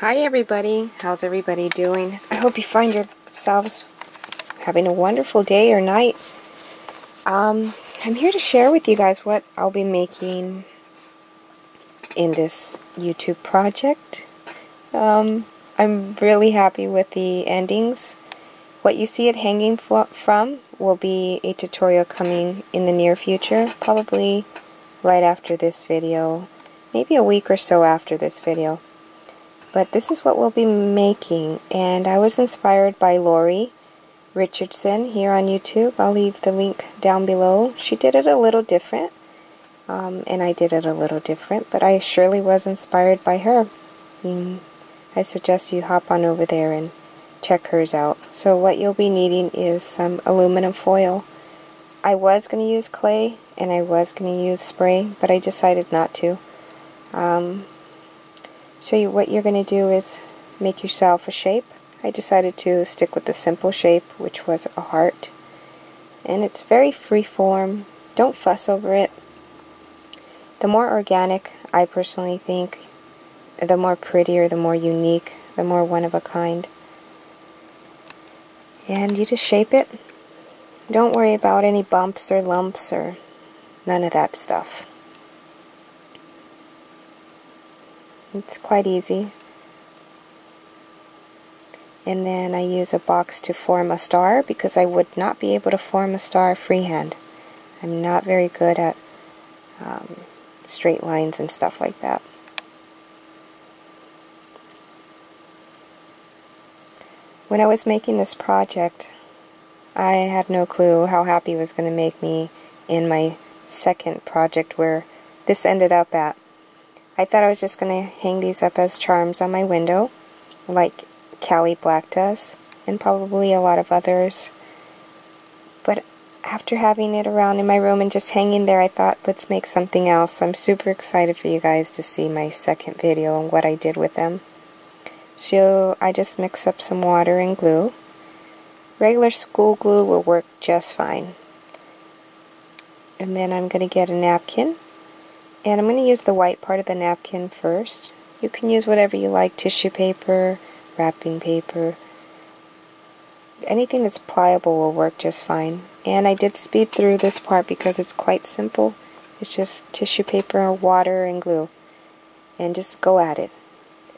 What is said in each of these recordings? Hi everybody, how's everybody doing? I hope you find yourselves having a wonderful day or night. I'm here to share with you guys what I'll be making in this YouTube project. I'm really happy with the endings. What you see it hanging from will be a tutorial coming in the near future, probably right after this video, maybe a week or so after this video. But this is what we'll be making, and I was inspired by Lori Richardson here on YouTube. I'll leave the link down below. She did it a little different, and I did it a little different, but I surely was inspired by her. I suggest you hop on over there and check hers out. So what you'll be needing is some aluminum foil. I was going to use clay, and I was going to use spray, but I decided not to. So what you're going to do is make yourself a shape. I decided to stick with the simple shape, which was a heart. And it's very free form. Don't fuss over it. The more organic, I personally think, the more prettier, the more unique, the more one of a kind. And you just shape it. Don't worry about any bumps or lumps or none of that stuff. It's quite easy. And then I use a box to form a star because I would not be able to form a star freehand. I'm not very good at straight lines and stuff like that. When I was making this project, I had no clue how happy it was going to make me in my second project where this ended up at. I thought I was just going to hang these up as charms on my window, like Cali Black does, and probably a lot of others. But after having it around in my room and just hanging there, I thought, let's make something else. So I'm super excited for you guys to see my second video and what I did with them. So I just mix up some water and glue. Regular school glue will work just fine. And then I'm going to get a napkin. And I'm going to use the white part of the napkin first. You can use whatever you like, tissue paper, wrapping paper. Anything that's pliable will work just fine. And I did speed through this part because it's quite simple. It's just tissue paper, water, and glue. And just go at it.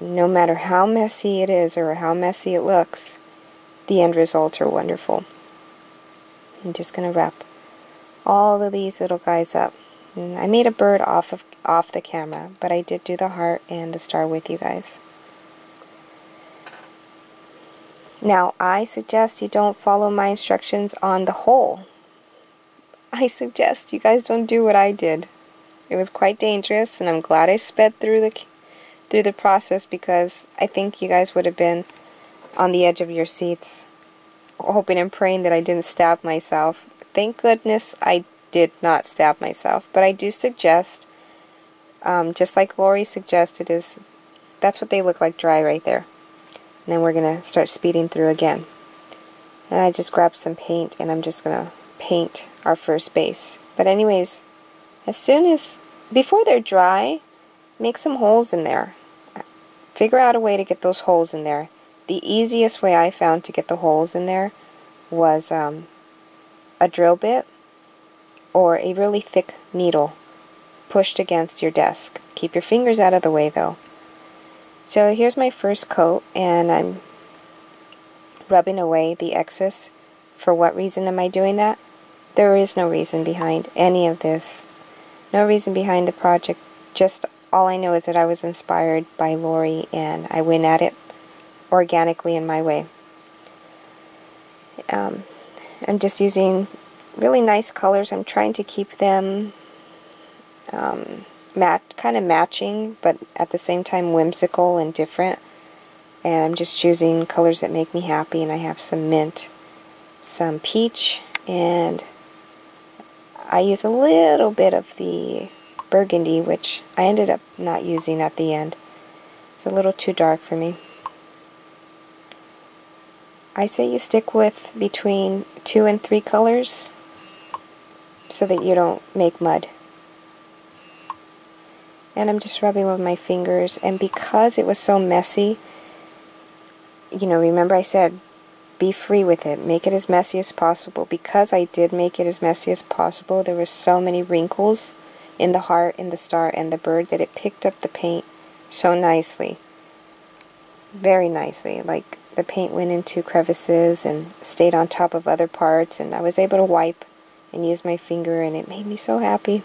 No matter how messy it is or how messy it looks, the end results are wonderful. I'm just going to wrap all of these little guys up. I made a bird off the camera, but I did do the heart and the star with you guys. Now, I suggest you don't follow my instructions on the whole. I suggest you guys don't do what I did. It was quite dangerous, and I'm glad I sped through the process because I think you guys would have been on the edge of your seats, hoping and praying that I didn't stab myself. Thank goodness I did not stab myself, but I do suggest, just like Lori suggested, is that's what they look like dry right there. And then we're going to start speeding through again. And I just grabbed some paint and I'm just going to paint our first base. But anyways, before they're dry, make some holes in there. Figure out a way to get those holes in there. The easiest way I found to get the holes in there was a drill bit. Or a really thick needle pushed against your desk. Keep your fingers out of the way though. So here's my first coat, and I'm rubbing away the excess. For what reason am I doing that? There is no reason behind any of this. No reason behind the project. Just all I know is that I was inspired by Lori and I went at it organically in my way. I'm just using really nice colors. I'm trying to keep them kind of matching, but at the same time whimsical and different. And I'm just choosing colors that make me happy. And I have some mint, some peach, and I use a little bit of the burgundy, which I ended up not using at the end. It's a little too dark for me. I say you stick with between 2 and 3 colors, so that you don't make mud. and I'm just rubbing with my fingers. And because it was so messy, you know, remember I said be free with it, make it as messy as possible. Because I did make it as messy as possible, there were so many wrinkles in the heart, in the star, and the bird that it picked up the paint so nicely, very nicely. Like the paint went into crevices and stayed on top of other parts, and I was able to wipe and use my finger, and it made me so happy.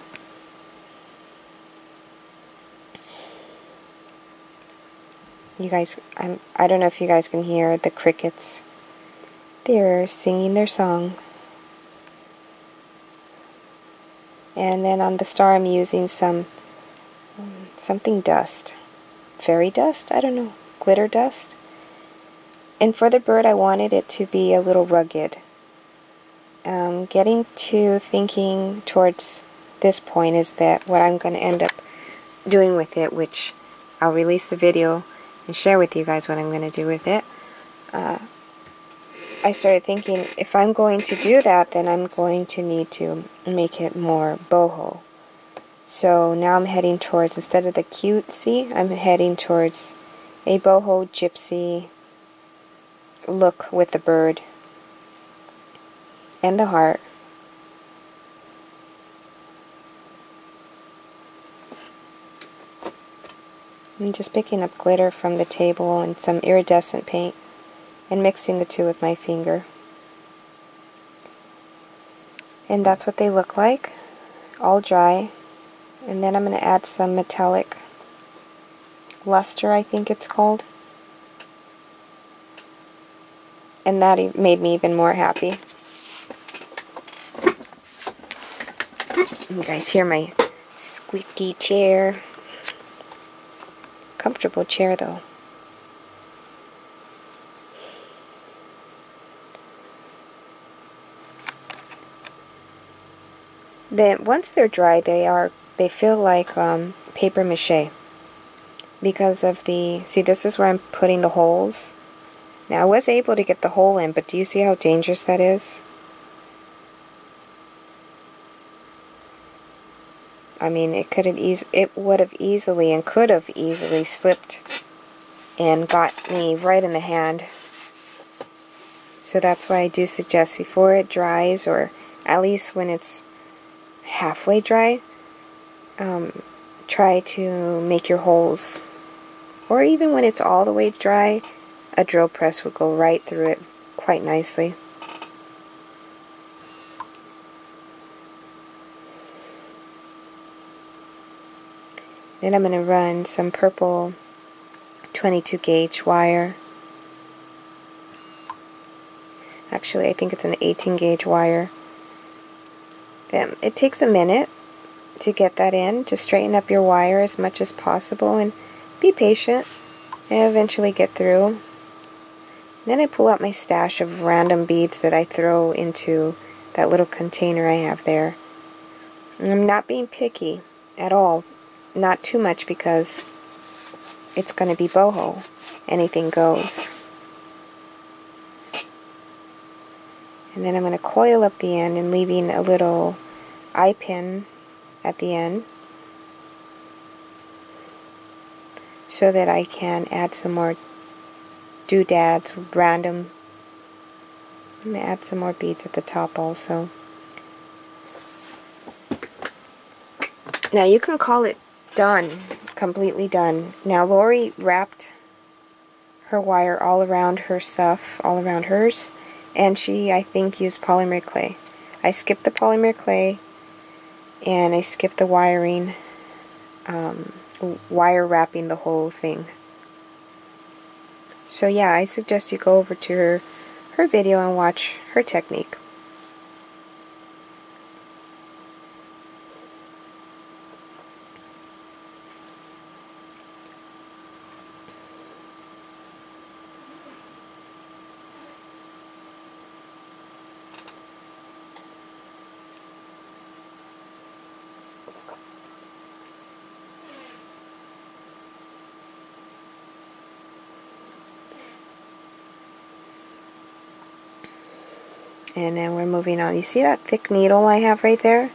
You guys, I don't know if you guys can hear the crickets. They're singing their song. And then on the star I'm using some something dust, fairy dust, I don't know, glitter dust. And for the bird I wanted it to be a little rugged. Getting to thinking towards this point is that what I'm going to end up doing with it, which I'll release the video and share with you guys what I'm going to do with it. I started thinking, if I'm going to do that, then I'm going to need to make it more boho. So now I'm heading towards, instead of the cutesy, I'm heading towards a boho gypsy look with the bird and the heart. I'm just picking up glitter from the table and some iridescent paint, and mixing the two with my finger. And that's what they look like, all dry. And then I'm going to add some metallic luster, I think it's called. And that made me even more happy. You guys hear my squeaky chair. Comfortable chair though. Then once they're dry, they feel like paper mache because of the, see, this is where I'm putting the holes. Now I was able to get the hole in, but do you see how dangerous that is? I mean, it could have easily and could have easily slipped and got me right in the hand. So that's why I do suggest before it dries, or at least when it's halfway dry, try to make your holes. Or even when it's all the way dry, a drill press would go right through it quite nicely. Then I'm going to run some purple 22 gauge wire. Actually, I think it's an 18 gauge wire. It takes a minute to get that in. Just straighten up your wire as much as possible and be patient, and eventually get through. Then I pull out my stash of random beads that I throw into that little container I have there. And I'm not being picky at all, not too much, because it's going to be boho. Anything goes. And then I'm going to coil up the end and leaving a little eye pin at the end so that I can add some more doodads, random. I'm going to add some more beads at the top also. Now you can call it done, completely done. Now Lori wrapped her wire all around her stuff, all around hers. And she, I think, used polymer clay. I skipped the polymer clay, and I skipped the wiring, wire wrapping the whole thing. So yeah, I suggest you go over to her video and watch her technique. And then we're moving on. You see that thick needle I have right there?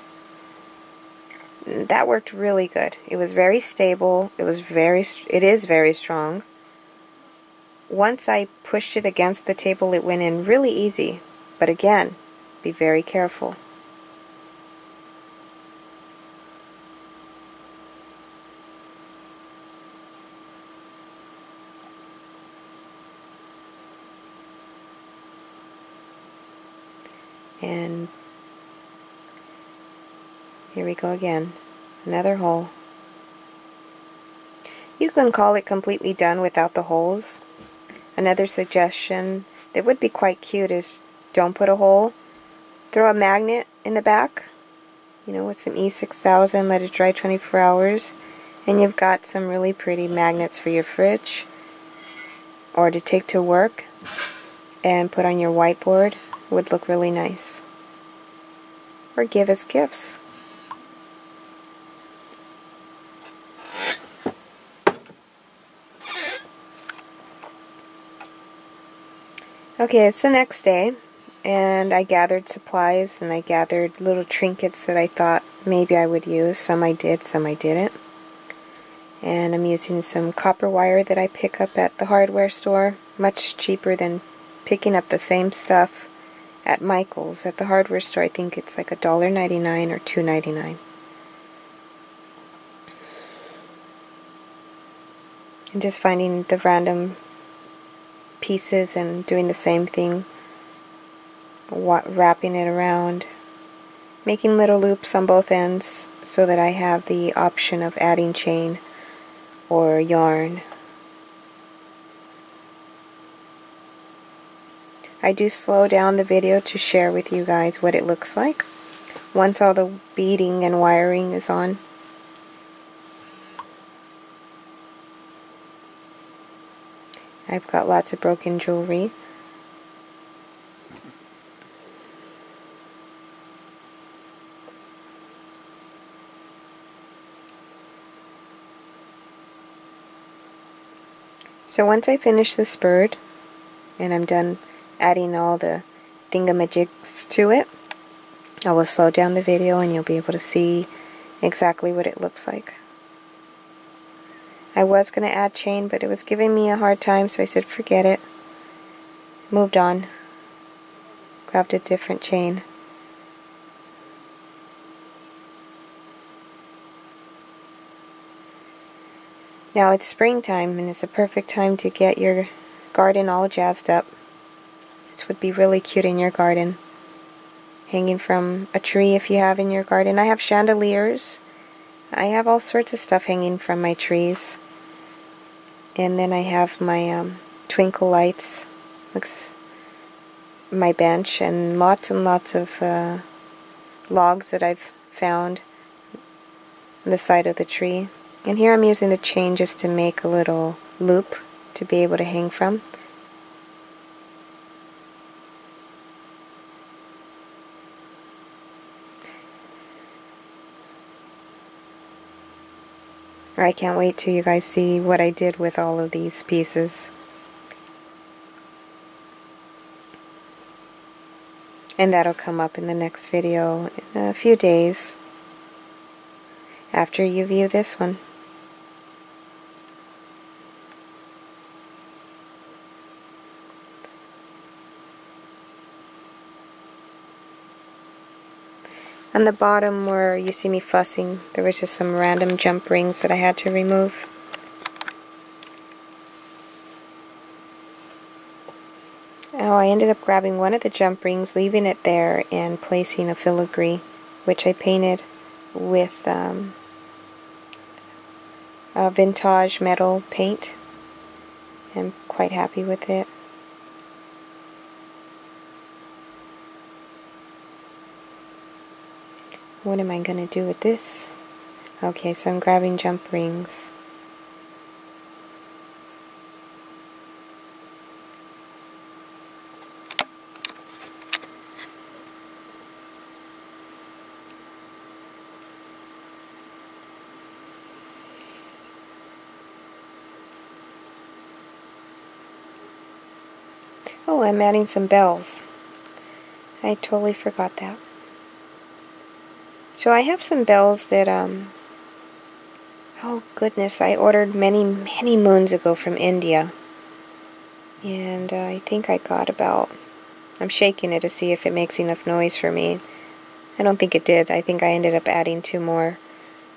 and that worked really good. It was very stable. It is very strong. Once I pushed it against the table, it went in really easy, but again, be very careful. And here we go again, another hole. You can call it completely done without the holes. Another suggestion that would be quite cute is don't put a hole, throw a magnet in the back, you know, with some e6000, let it dry 24 hours, and you've got some really pretty magnets for your fridge or to take to work and put on your whiteboard. Would look really nice, or give as gifts. Okay, it's the next day, and I gathered supplies, and I gathered little trinkets that I thought maybe I would use. Some I did, some I didn't. And I'm using some copper wire that I pick up at the hardware store, much cheaper than picking up the same stuff at Michael's. At the hardware store, I think it's like $1.99 or $2.99. And just finding the random pieces and doing the same thing, wrapping it around, making little loops on both ends so that I have the option of adding chain or yarn. I do slow down the video to share with you guys what it looks like once all the beading and wiring is on. I've got lots of broken jewelry. So once I finish this bird and I'm done adding all the thingamajigs to it, I will slow down the video and you'll be able to see exactly what it looks like. I was going to add chain, but it was giving me a hard time, so I said forget it. Moved on. Grabbed a different chain. Now it's springtime and it's a perfect time to get your garden all jazzed up. This would be really cute in your garden, hanging from a tree if you have in your garden. I have chandeliers, I have all sorts of stuff hanging from my trees, and then I have my twinkle lights, my bench, and lots of logs that I've found on the side of the tree. And here I'm using the chain just to make a little loop to be able to hang from. I can't wait till you guys see what I did with all of these pieces. And that'll come up in the next video in a few days after you view this one. On the bottom where you see me fussing, there was just some random jump rings that I had to remove. Oh, I ended up grabbing one of the jump rings, leaving it there, and placing a filigree, which I painted with a vintage metal paint. I'm quite happy with it. What am I going to do with this? Okay, so I'm grabbing jump rings. Oh, I'm adding some bells. I totally forgot that. So I have some bells that Oh goodness, I ordered many moons ago from India. And I think I got about... I'm shaking it to see if it makes enough noise for me. I don't think it did. I think I ended up adding 2 more.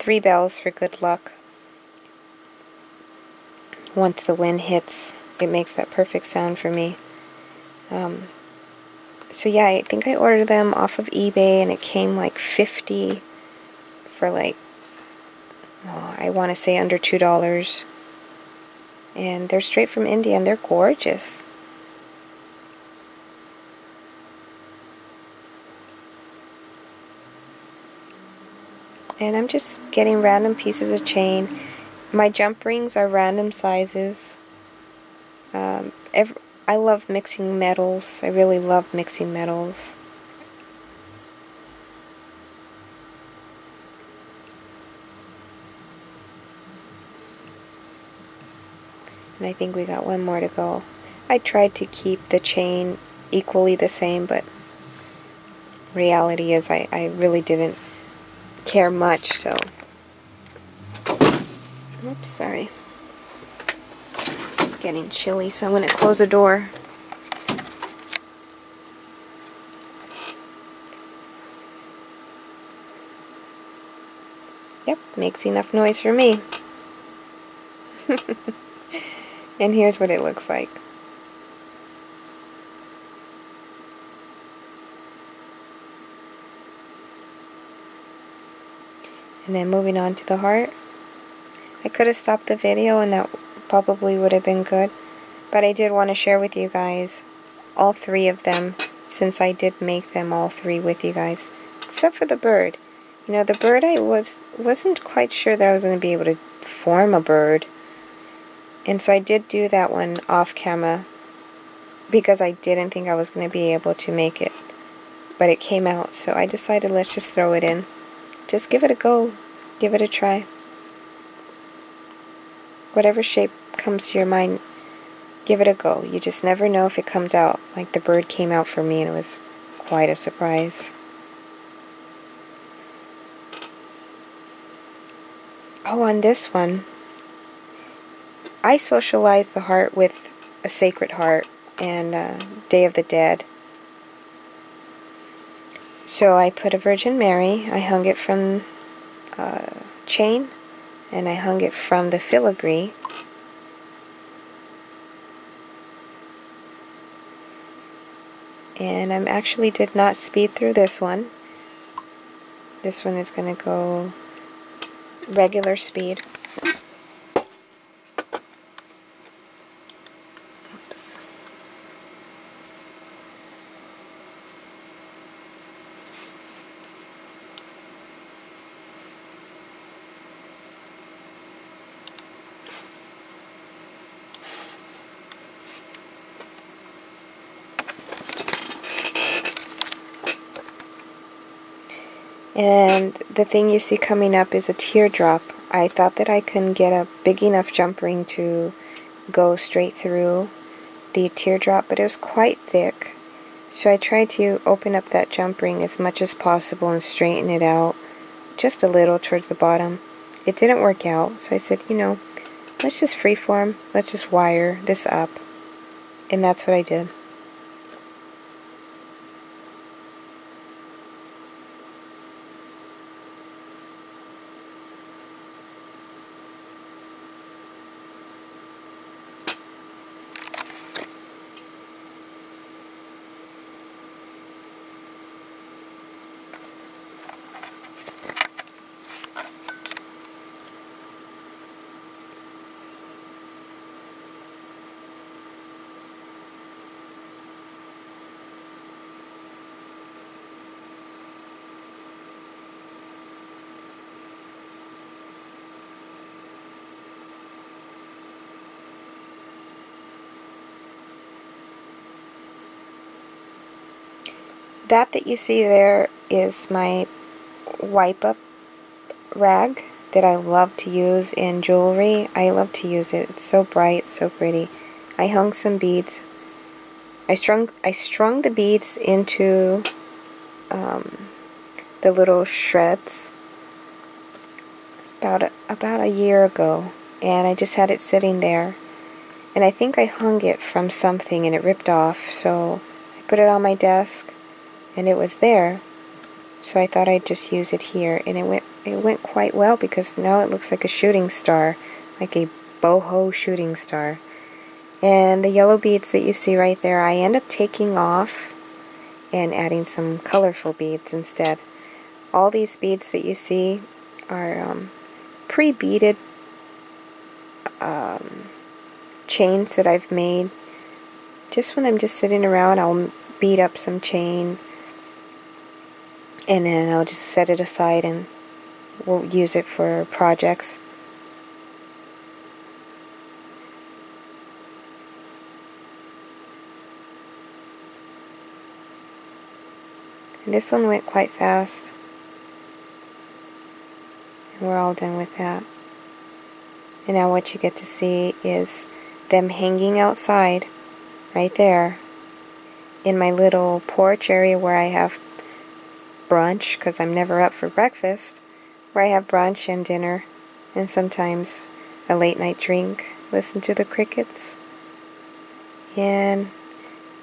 3 bells for good luck. Once the wind hits, it makes that perfect sound for me. So yeah, I think I ordered them off of eBay, and it came like 50 for like, oh, I want to say under $2. And they're straight from India, and they're gorgeous. And I'm just getting random pieces of chain. My jump rings are random sizes. I love mixing metals. I really love mixing metals. And I think we got 1 more to go. I tried to keep the chain equally the same, but reality is I really didn't care much, so... Oops, sorry. It's getting chilly, so I'm going to close the door. Yep, makes enough noise for me. And here's what it looks like. And then moving on to the heart. I could have stopped the video and that probably would have been good, but I did want to share with you guys all 3 of them, since I did make them all 3 with you guys, except for the bird. You know, the bird, I wasn't quite sure that I was going to be able to form a bird, and so I did do that one off camera because I didn't think I was going to be able to make it, but it came out, so I decided let's just throw it in. Just give it a go, give it a try. Whatever shape comes to your mind, give it a go. You just never know if it comes out. Like the bird came out for me and it was quite a surprise. Oh, on this one, I socialized the heart with a Sacred Heart and Day of the Dead. So I put a Virgin Mary, I hung it from a chain, and I hung it from the filigree. And I actually did not speed through this one. This one is going to go regular speed. Oops. And the thing you see coming up is a teardrop. I thought that I couldn't get a big enough jump ring to go straight through the teardrop, but it was quite thick. So I tried to open up that jump ring as much as possible and straighten it out just a little towards the bottom. It didn't work out, so I said, you know, let's just freeform, let's just wire this up. And that's what I did. That you see there is my wipe-up rag that I love to use in jewelry. I love to use it. It's so bright, so pretty. I hung some beads. I strung the beads into the little shreds. about a year ago, and I just had it sitting there, and I think I hung it from something and it ripped off, so I put it on my desk and it was there, so I thought I'd just use it here, and it went quite well because now it looks like a shooting star, like a boho shooting star. And the yellow beads that you see right there, I end up taking off and adding some colorful beads instead. All these beads that you see are pre-beaded chains that I've made. Just when I'm just sitting around, I'll bead up some chain, and then I'll just set it aside and we'll use it for projects. And this one went quite fast. And we're all done with that. And now what you get to see is them hanging outside, right there, in my little porch area where I have brunch, because I'm never up for breakfast, where I have brunch and dinner, and sometimes a late night drink, listen to the crickets. And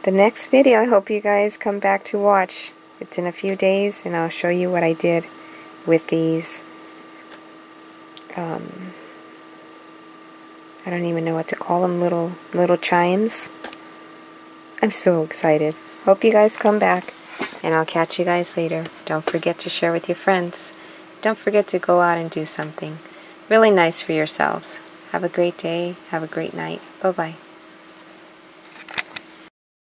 the next video I hope you guys come back to watch. It's in a few days, and I'll show you what I did with these. I don't even know what to call them, little chimes. I'm so excited. Hope you guys come back, and I'll catch you guys later. Don't forget to share with your friends. Don't forget to go out and do something really nice for yourselves. Have a great day. Have a great night. Bye-bye.